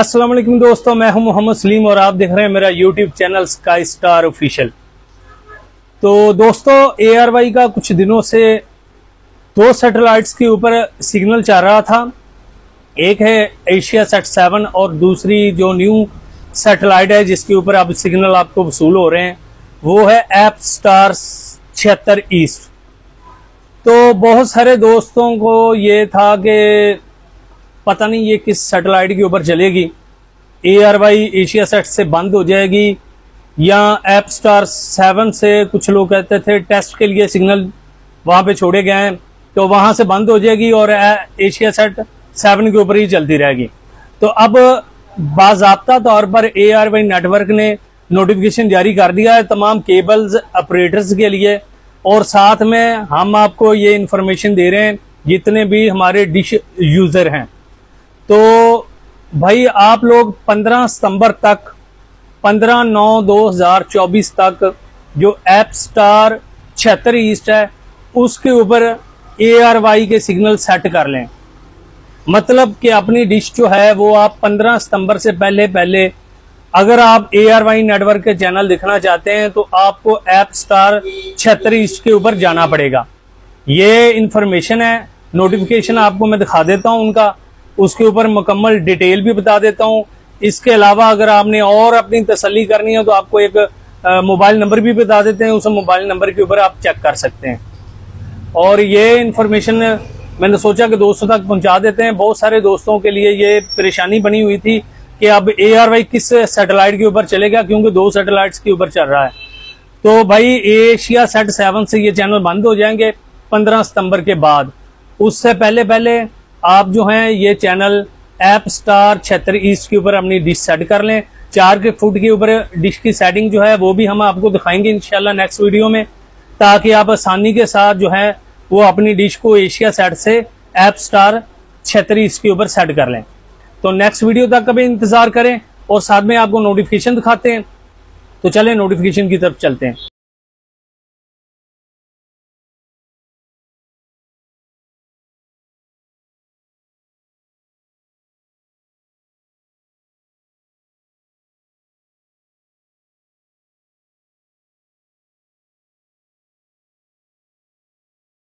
अस्सलाम वालेकुम दोस्तों, मैं हूं मोहम्मद सलीम और आप देख रहे हैं मेरा YouTube channel Sky Star official. तो दोस्तों, ARY का कुछ दिनों से दो सैटेलाइट्स के ऊपर सिग्नल चल रहा था। एक है एशियासैट 7 और दूसरी जो न्यू सैटेलाइट है जिसके ऊपर अब सिग्नल आपको वसूल हो रहे हैं वो है ApStar 76.5। तो बहुत सारे दोस्तों को ये था कि पता नहीं ये किस सैटेलाइट के ऊपर चलेगी, ARY एशियासैट से बंद हो जाएगी या ApStar 7 से। कुछ लोग कहते थे टेस्ट के लिए सिग्नल वहाँ पे छोड़े गए हैं तो वहाँ से बंद हो जाएगी और एशियासैट 7 के ऊपर ही चलती रहेगी। तो अब बाज़ाब्ता तौर पर ARY नेटवर्क ने नोटिफिकेशन जारी कर दिया है तमाम केबल्स ऑपरेटर्स के लिए, और साथ में हम आपको ये इन्फॉर्मेशन दे रहे हैं जितने भी हमारे डिश यूज़र हैं। तो भाई आप लोग 15/9/2024 तक जो ApStar 76 है उसके ऊपर ARY के सिग्नल सेट कर लें, मतलब कि अपनी डिश जो है वो आप 15 सितंबर से पहले अगर आप ARY नेटवर्क के चैनल देखना चाहते हैं तो आपको ApStar 76 के ऊपर जाना पड़ेगा। ये इन्फॉर्मेशन है, नोटिफिकेशन आपको मैं दिखा देता हूँ उनका, उसके ऊपर मुकम्मल डिटेल भी बता देता हूँ। इसके अलावा अगर आपने और अपनी तसल्ली करनी है तो आपको एक मोबाइल नंबर भी बता देते हैं, उस मोबाइल नंबर के ऊपर आप चेक कर सकते हैं। और ये इन्फॉर्मेशन मैंने सोचा कि दोस्तों तक पहुँचा देते हैं। बहुत सारे दोस्तों के लिए ये परेशानी बनी हुई थी कि अब ARY किस सैटेलाइट के ऊपर चलेगा, क्योंकि दो सैटेलाइट्स के ऊपर चल रहा है। तो भाई एशियासैट 7 से ये चैनल बंद हो जाएंगे 15 सितंबर के बाद, उससे पहले आप जो हैं ये चैनल ApStar 76 के ऊपर अपनी डिश सेट कर लें। 4 फुट के ऊपर डिश की सेटिंग जो है वो भी हम आपको दिखाएंगे इंशाल्लाह नेक्स्ट वीडियो में, ताकि आप आसानी के साथ जो है वो अपनी डिश को एशियासैट से ApStar 76 के ऊपर सेट कर लें। तो नेक्स्ट वीडियो तक कभी इंतज़ार करें और साथ में आपको नोटिफिकेशन दिखाते हैं। तो चलें नोटिफिकेशन की तरफ चलते हैं।